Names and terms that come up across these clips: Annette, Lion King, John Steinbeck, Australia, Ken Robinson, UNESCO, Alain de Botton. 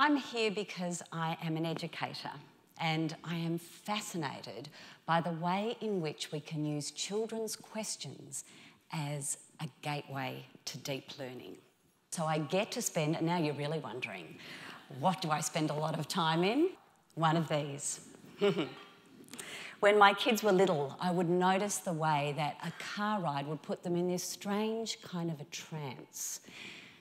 I'm here because I am an educator and I am fascinated by the way in which we can use children's questions as a gateway to deep learning. So I get to spend, and now you're really wondering, what do I spend a lot of time in? One of these. When my kids were little, I would notice the way that a car ride would put them in this strange kind of a trance.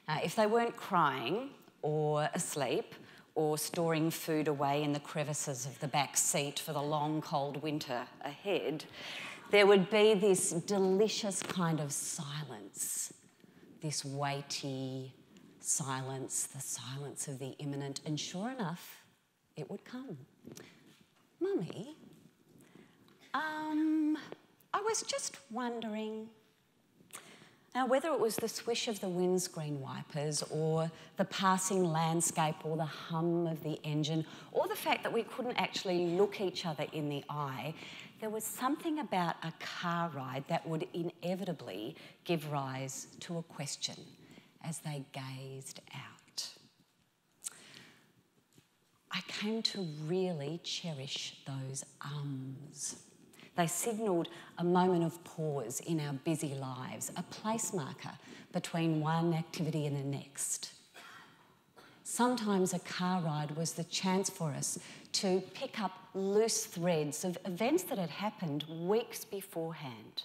If they weren't crying or asleep or storing food away in the crevices of the back seat for the long, cold winter ahead, there would be this delicious kind of silence, this weighty silence, the silence of the imminent. And sure enough, it would come. Mummy, I was just wondering now whether it was the swish of the windscreen wipers or the passing landscape or the hum of the engine or the fact that we couldn't actually look each other in the eye, there was something about a car ride that would inevitably give rise to a question as they gazed out. I came to really cherish those ums. They signalled a moment of pause in our busy lives, a place marker between one activity and the next. Sometimes a car ride was the chance for us to pick up loose threads of events that had happened weeks beforehand.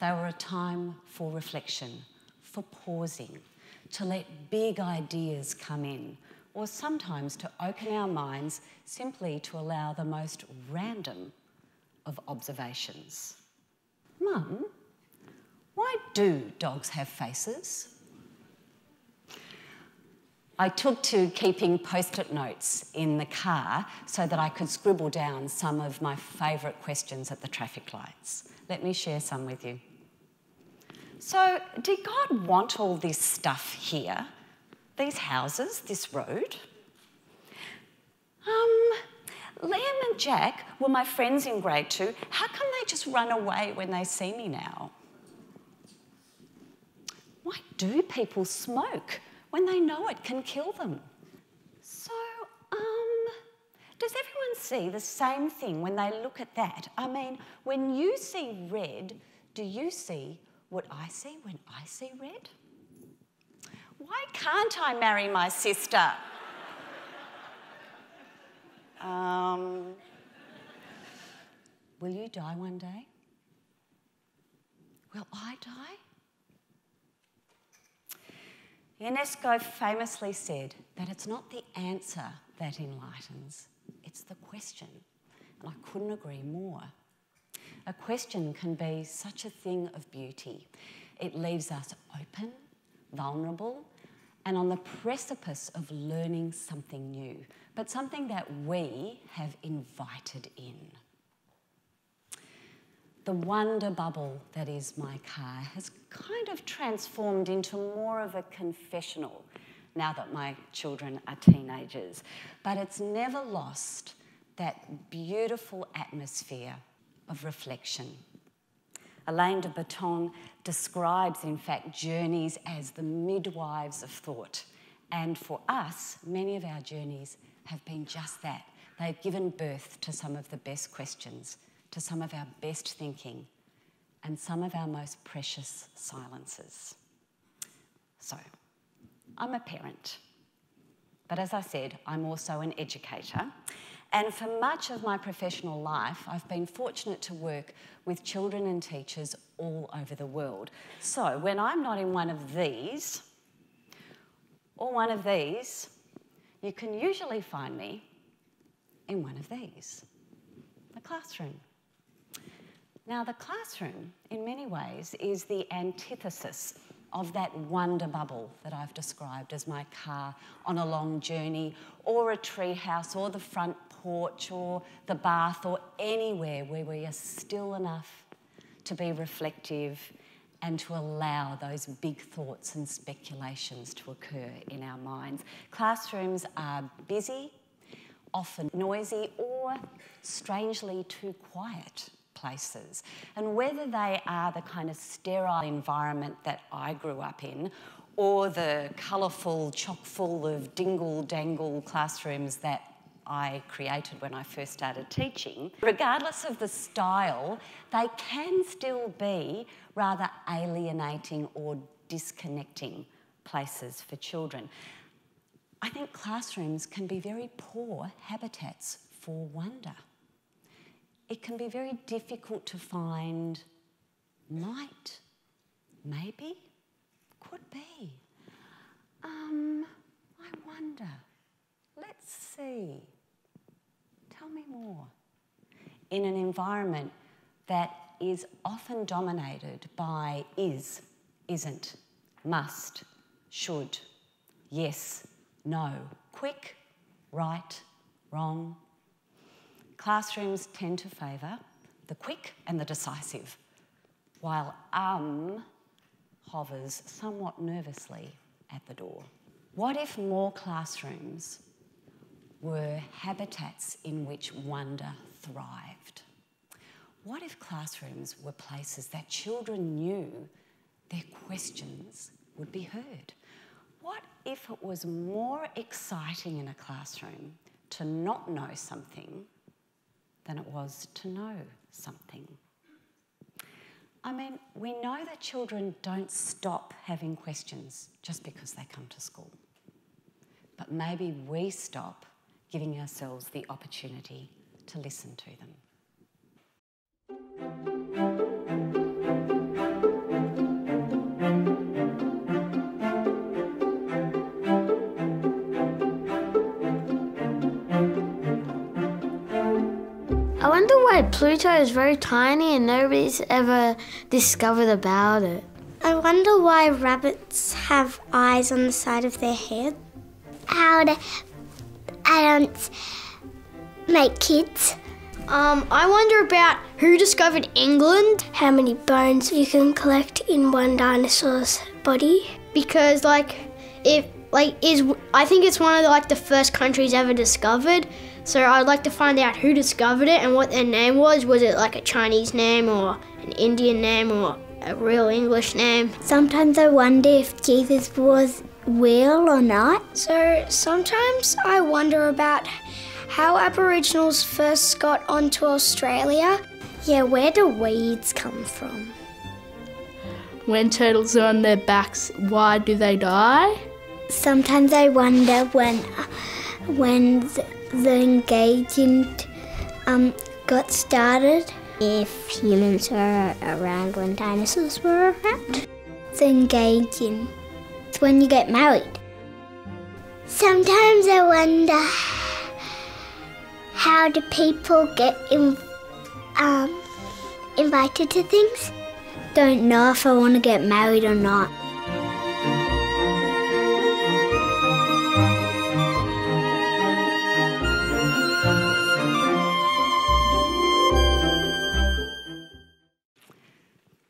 They were a time for reflection, for pausing, to let big ideas come in, or sometimes to open our minds simply to allow the most random of observations. Mum, why do dogs have faces? I took to keeping post-it notes in the car so that I could scribble down some of my favourite questions at the traffic lights. Let me share some with you. So, did God want all this stuff here? These houses, this road? Liam and Jack were my friends in grade 2. How come they just run away when they see me now? Why do people smoke when they know it can kill them? So, does everyone see the same thing when they look at that? I mean, when you see red, do you see what I see when I see red? Why can't I marry my sister? Will you die one day? Will I die? UNESCO famously said that it's not the answer that enlightens, it's the question. And I couldn't agree more. A question can be such a thing of beauty. It leaves us open, vulnerable, and on the precipice of learning something new, but something that we have invited in. The wonder bubble that is my car has kind of transformed into more of a confessional now that my children are teenagers, but it's never lost that beautiful atmosphere of reflection. Alain de Botton describes, in fact, journeys as the midwives of thought. And for us, many of our journeys have been just that. They've given birth to some of the best questions, to some of our best thinking, and some of our most precious silences. So, I'm a parent. But as I said, I'm also an educator. And for much of my professional life, I've been fortunate to work with children and teachers all over the world. So when I'm not in one of these, or one of these, you can usually find me in one of these, the classroom. Now the classroom, in many ways, is the antithesis of that wonder bubble that I've described as my car on a long journey, or a treehouse, or the front porch, or the bath, or anywhere where we are still enough to be reflective and to allow those big thoughts and speculations to occur in our minds. Classrooms are busy, often noisy, or strangely too quiet places. And whether they are the kind of sterile environment that I grew up in or the colourful, chock full of dingle-dangle classrooms that I created when I first started teaching. Regardless of the style, they can still be rather alienating or disconnecting places for children. I think classrooms can be very poor habitats for wonder. It can be very difficult to find might, maybe, could be. I wonder, let's see, tell me more. In an environment that is often dominated by is, isn't, must, should, yes, no, quick, right, wrong. Classrooms tend to favour the quick and the decisive, while hovers somewhat nervously at the door. What if more classrooms were habitats in which wonder thrived? What if classrooms were places that children knew their questions would be heard? What if it was more exciting in a classroom to not know something than it was to know something? I mean, we know that children don't stop having questions just because they come to school. But maybe we stop giving ourselves the opportunity to listen to them. I wonder why Pluto is very tiny and nobody's ever discovered about it. I wonder why rabbits have eyes on the side of their head. How do ants make kids? I wonder about who discovered England. How many bones you can collect in one dinosaur's body. Because I think it's one of the first countries ever discovered. So I'd like to find out who discovered it and what their name was. Was it a Chinese name or an Indian name or a real English name? Sometimes I wonder if Jesus was real or not. So sometimes I wonder about how Aboriginals first got onto Australia. Yeah, where do weeds come from? When turtles are on their backs, why do they die? Sometimes I wonder when the engagement got started. If humans were around when dinosaurs were around. The engagement, it's when you get married. Sometimes I wonder, how do people get invited to things? Don't know if I want to get married or not.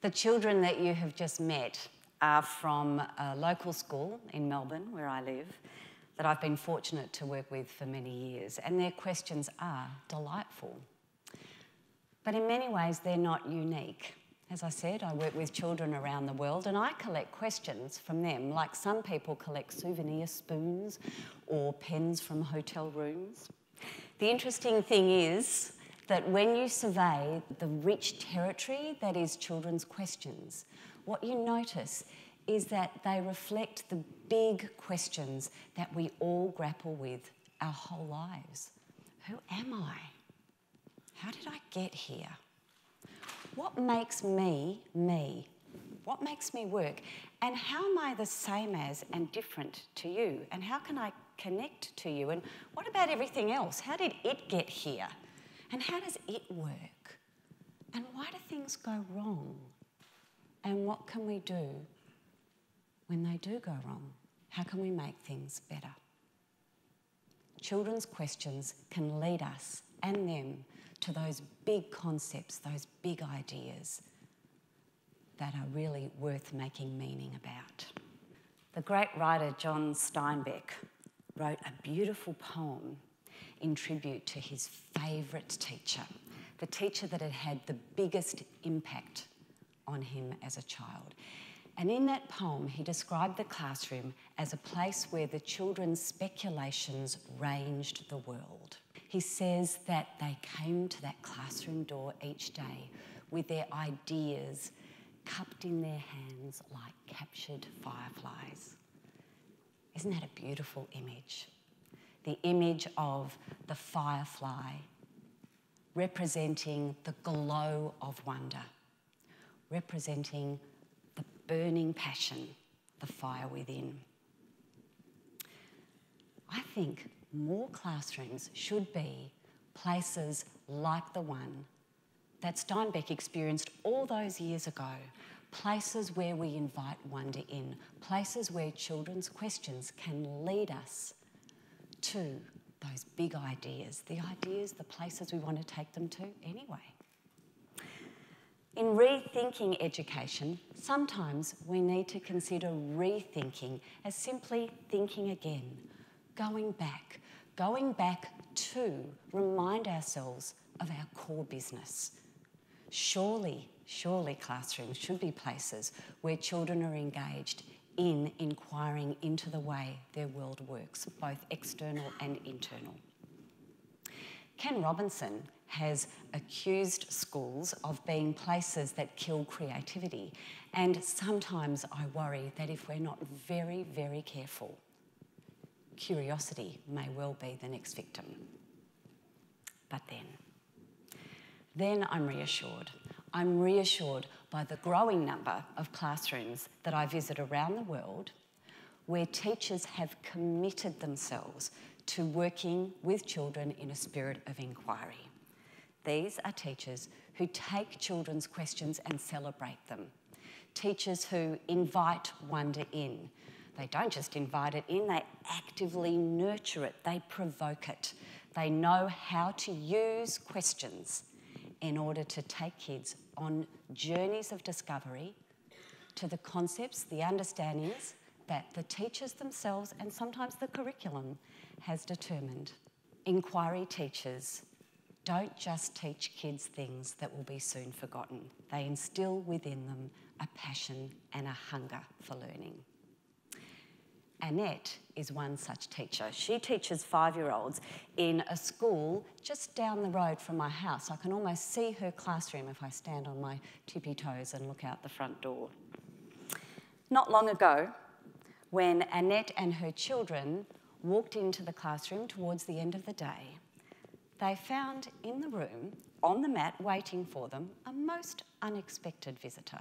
The children that you have just met are from a local school in Melbourne, where I live, that I've been fortunate to work with for many years, and their questions are delightful. But in many ways, they're not unique. As I said, I work with children around the world, and I collect questions from them, like some people collect souvenir spoons or pens from hotel rooms. The interesting thing is that when you survey the rich territory that is children's questions, what you notice is that they reflect the big questions that we all grapple with our whole lives. Who am I? How did I get here? What makes me, me? What makes me work? And how am I the same as and different to you? And how can I connect to you? And what about everything else? How did it get here? And how does it work? And why do things go wrong? And what can we do when they do go wrong? How can we make things better? Children's questions can lead us and them to those big concepts, those big ideas that are really worth making meaning about. The great writer John Steinbeck wrote a beautiful poem in tribute to his favourite teacher, the teacher that had had the biggest impact on him as a child. And in that poem, he described the classroom as a place where the children's speculations ranged the world. He says that they came to that classroom door each day with their ideas cupped in their hands like captured fireflies. Isn't that a beautiful image? The image of the firefly representing the glow of wonder, representing the burning passion, the fire within. I think more classrooms should be places like the one that Steinbeck experienced all those years ago, places where we invite wonder in, places where children's questions can lead us to those big ideas, the places we want to take them to anyway. In rethinking education, sometimes we need to consider rethinking as simply thinking again, going back to remind ourselves of our core business. Surely classrooms should be places where children are engaged in inquiring into the way their world works, both external and internal. Ken Robinson has accused schools of being places that kill creativity, and sometimes I worry that if we're not very, very careful, curiosity may well be the next victim. But then I'm reassured. I'm reassured by the growing number of classrooms that I visit around the world where teachers have committed themselves to working with children in a spirit of inquiry. These are teachers who take children's questions and celebrate them. Teachers who invite wonder in. They don't just invite it in, they actively nurture it, they provoke it. They know how to use questions in order to take kids on journeys of discovery to the concepts, the understandings that the teachers themselves and sometimes the curriculum has determined. Inquiry teachers don't just teach kids things that will be soon forgotten. They instill within them a passion and a hunger for learning. Annette is one such teacher. She teaches five-year-olds in a school just down the road from my house. I can almost see her classroom if I stand on my tippy toes and look out the front door. Not long ago, when Annette and her children walked into the classroom towards the end of the day, they found in the room, on the mat, waiting for them, a most unexpected visitor.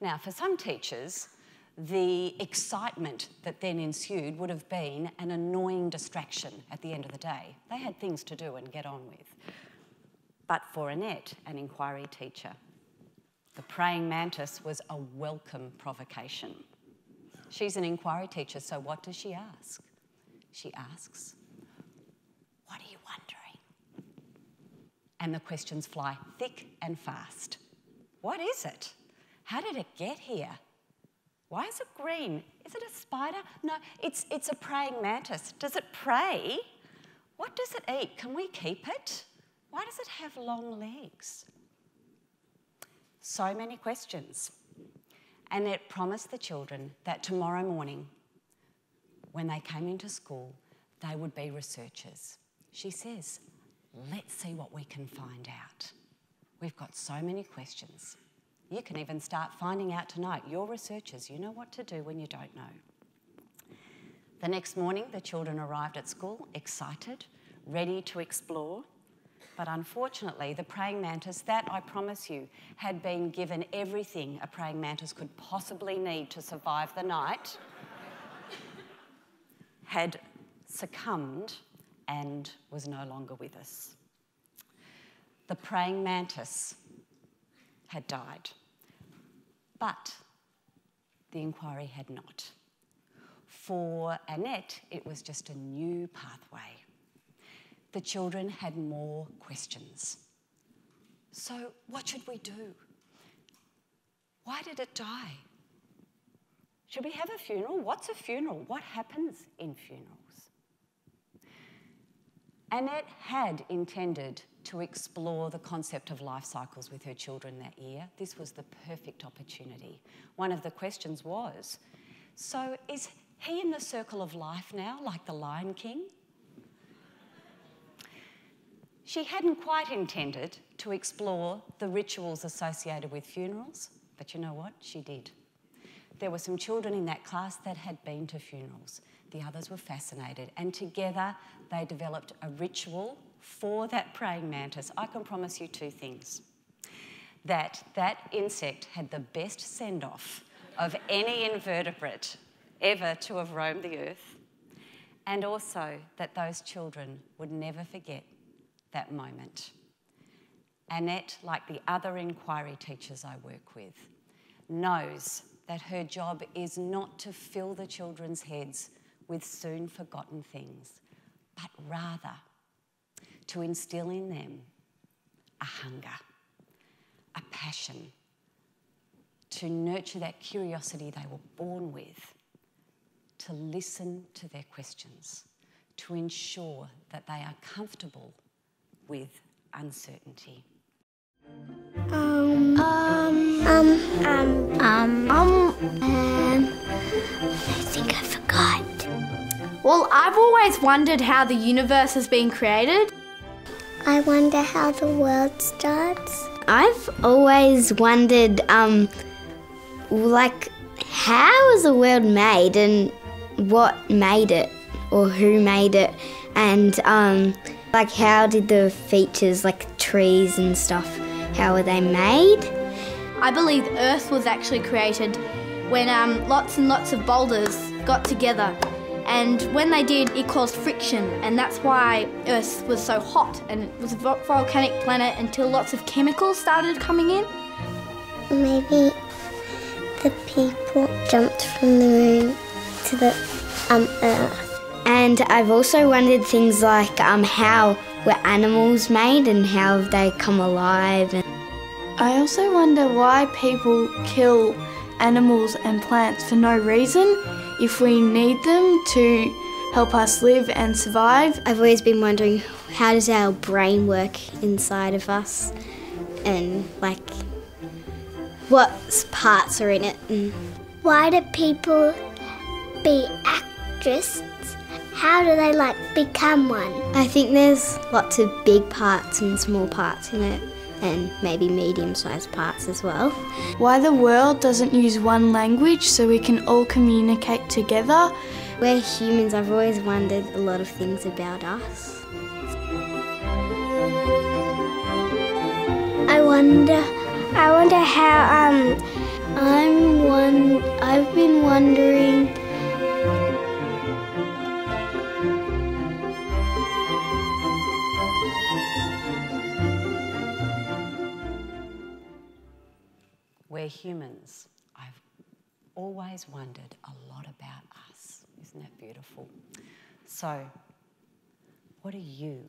Now, for some teachers, the excitement that then ensued would have been an annoying distraction at the end of the day. They had things to do and get on with. But for Annette, an inquiry teacher, the praying mantis was a welcome provocation. She's an inquiry teacher, so what does she ask? She asks, "What are you wondering?" And the questions fly thick and fast. What is it? How did it get here? Why is it green? Is it a spider? No, it's a praying mantis. Does it pray? What does it eat? Can we keep it? Why does it have long legs? So many questions. Annette promised the children that tomorrow morning, when they came into school, they would be researchers. She says, "Let's see what we can find out. We've got so many questions." You can even start finding out tonight. You're researchers, you know what to do when you don't know. The next morning, the children arrived at school, excited, ready to explore. But unfortunately, the praying mantis that, I promise you, had been given everything a praying mantis could possibly need to survive the night, had succumbed and was no longer with us. The praying mantis had died, but the inquiry had not. For Annette, it was just a new pathway. The children had more questions. So what should we do? Why did it die? Should we have a funeral? What's a funeral? What happens in funerals? Annette had intended to explore the concept of life cycles with her children that year. This was the perfect opportunity. One of the questions was, so is he in the circle of life now, like the Lion King? She hadn't quite intended to explore the rituals associated with funerals, but you know what? She did. There were some children in that class that had been to funerals. The others were fascinated, and together they developed a ritual for that praying mantis. I can promise you two things. That insect had the best send-off of any invertebrate ever to have roamed the earth, and also that those children would never forget that moment. Annette, like the other inquiry teachers I work with, knows that her job is not to fill the children's heads with soon-forgotten things, but rather to instill in them a hunger, a passion, to nurture that curiosity they were born with, to listen to their questions, to ensure that they are comfortable with uncertainty. I think I forgot. Well, I've always wondered how the universe has been created. I wonder how the world starts. I've always wondered, like, how is the world made and what made it or who made it, and, like, how did the features, like trees and stuff, how were they made? I believe Earth was actually created when lots and lots of boulders got together, and when they did, it caused friction, and that's why Earth was so hot, and it was a volcanic planet until lots of chemicals started coming in. Maybe the people jumped from the moon to the Earth. And I've also wondered things like how were animals made and how they come alive. I also wonder why people kill animals and plants for no reason if we need them to help us live and survive. I've always been wondering, how does our brain work inside of us, and like what parts are in it? And why do people be actresses? How do they, like, become one? I think there's lots of big parts and small parts in it, and maybe medium-sized parts as well. Why the world doesn't use one language so we can all communicate together. We're humans. I've always wondered a lot of things about us. I wonder how, I've been wondering humans. I've always wondered a lot about us. Isn't that beautiful? So, what are you